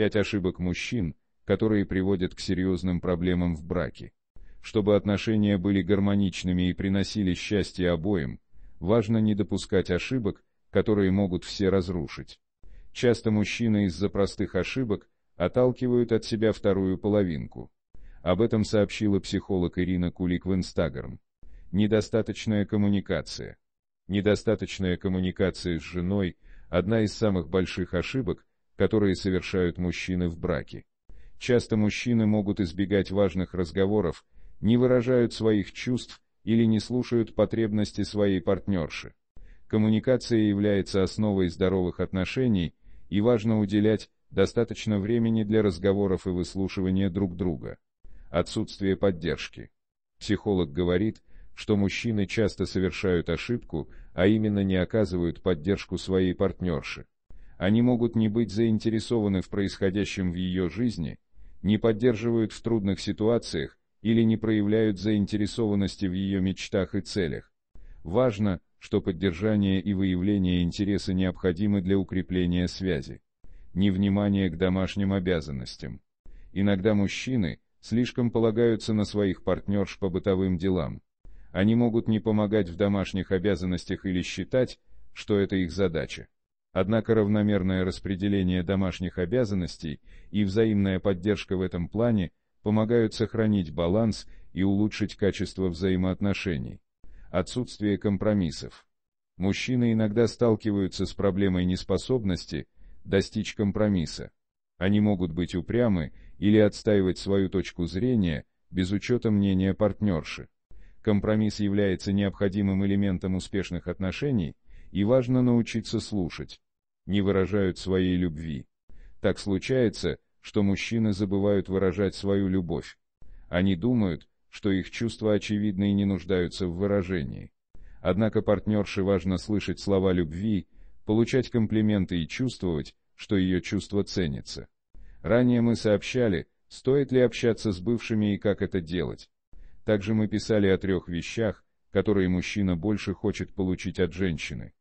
5 ошибок мужчин, которые приводят к серьезным проблемам в браке. Чтобы отношения были гармоничными и приносили счастье обоим, важно не допускать ошибок, которые могут все разрушить. Часто мужчины из-за простых ошибок отталкивают от себя вторую половинку. Об этом сообщила психолог Ирина Кулик в Инстаграм. Недостаточная коммуникация. Недостаточная коммуникация с женой – одна из самых больших ошибок, которые совершают мужчины в браке. Часто мужчины могут избегать важных разговоров, не выражают своих чувств или не слушают потребности своей партнерши. Коммуникация является основой здоровых отношений, и важно уделять достаточно времени для разговоров и выслушивания друг друга. Отсутствие поддержки. Психолог говорит, что мужчины часто совершают ошибку, а именно не оказывают поддержку своей партнерши. Они могут не быть заинтересованы в происходящем в ее жизни, не поддерживают в трудных ситуациях или не проявляют заинтересованности в ее мечтах и целях. Важно, что поддержание и выявление интереса необходимы для укрепления связи. Невнимание к домашним обязанностям. Иногда мужчины слишком полагаются на своих партнерш по бытовым делам. Они могут не помогать в домашних обязанностях или считать, что это их задача. Однако равномерное распределение домашних обязанностей и взаимная поддержка в этом плане помогают сохранить баланс и улучшить качество взаимоотношений. Отсутствие компромиссов. Мужчины иногда сталкиваются с проблемой неспособности достичь компромисса. Они могут быть упрямы или отстаивать свою точку зрения без учета мнения партнерши. Компромисс является необходимым элементом успешных отношений, и важно научиться слушать. Не выражают своей любви. Так случается, что мужчины забывают выражать свою любовь. Они думают, что их чувства очевидны и не нуждаются в выражении. Однако партнерше важно слышать слова любви, получать комплименты и чувствовать, что ее чувство ценится. Ранее мы сообщали, стоит ли общаться с бывшими и как это делать. Также мы писали о 3 вещах, которые мужчина больше хочет получить от женщины.